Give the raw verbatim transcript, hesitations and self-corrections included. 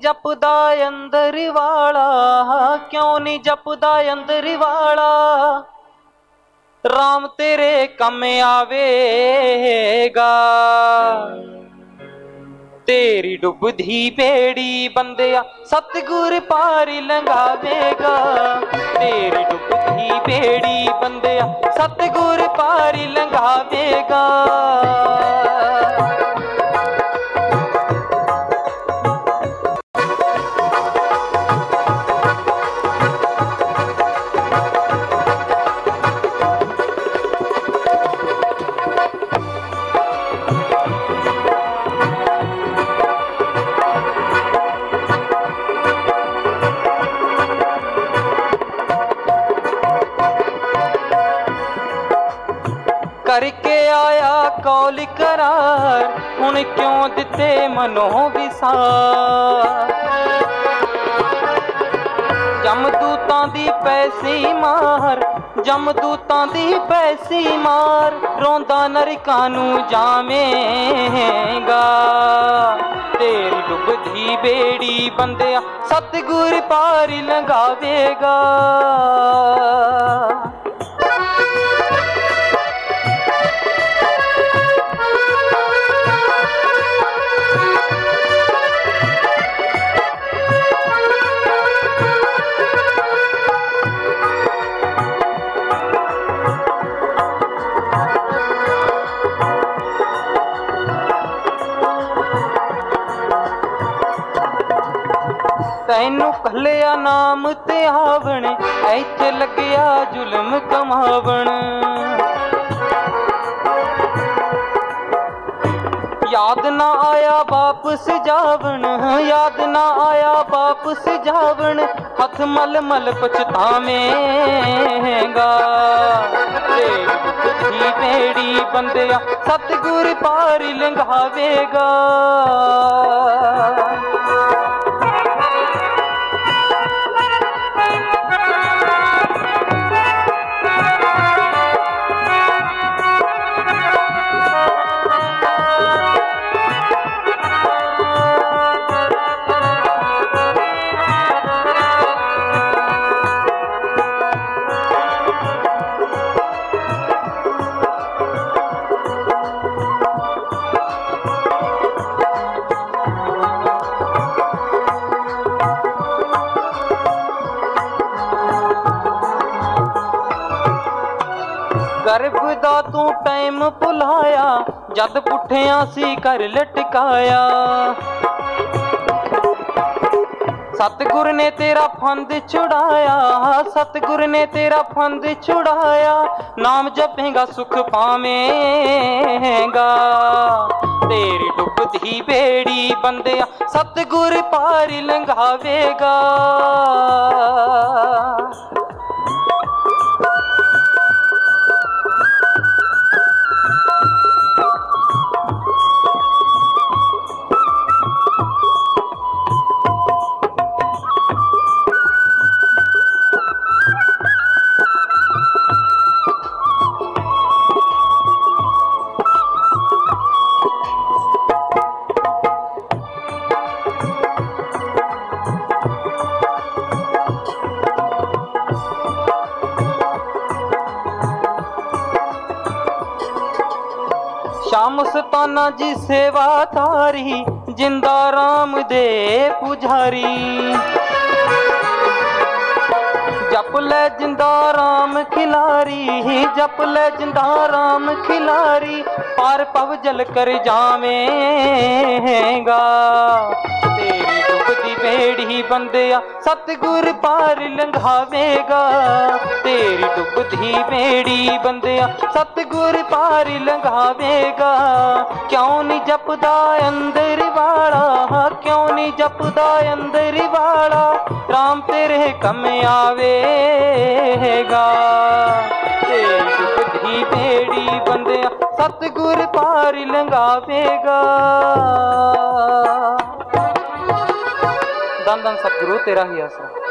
जपदा अंदर वाला क्यों नहीं जपदा अंदर वाला, राम तेरे कम आवेगा। तेरी डुबधी बेड़ी बंदिया सतगुर पारी लंघावेगा। तेरी डुबधी बेड़ी बंदिया सतगुर पारी लंघावेगा। करके आया कौल करार हुण क्यों दिते मनो विसार। जमदूतां दी पैसी मार, जमदूतां दी पैसी मार, रोंदा नरकां नूं जावेगा। तेरी डुबदी बेड़ी बंदिया सतगुर पारी लंघावेगा। तैनू कलिया नाम ते हावण, ऐथे लगिया जुलम कमावण। याद ना आया वापस जावण, याद ना आया वापस जावण, हथ मल मल पछतावेगा। तेरी डुबदी बेड़ी बंदिया सतगुर पारी लंघावेगा। गर्भ दा तू टाइम भुलाया, जद पुठिया सी कर लटकाया। सतगुर ने तेरा फंद छुड़ाया, सतगुर ने तेरा फंद छुड़ाया, नाम जपेगा सुख पावेगा। तेरी डुबदी बेड़ी बंदिया सतगुर पारी लंघावेगा। शाम सताना जी सेवा तारी, जिंदा राम दे पुजारी। जप ले जिंदा राम खिलारी, जप ले जिंदा राम खिलारी, पार पव जल कर जावेगा। तेरी डुबदी बेड़ी बंदिया सतगुर पार लंघावेगा। तेरी डुबदी बेड़ी बंदिया सतगुर पारी लंघावेगा। क्यों नहीं जपदा अंदर वाला, क्यों नहीं जपदा अंदर वाला, राम तेरे कम आवेगा। तेरी डुबदी बेड़ी बंदिया सतगुर पारी लंघावेगा। दन दन सतगुरु तेरा ही आसरा।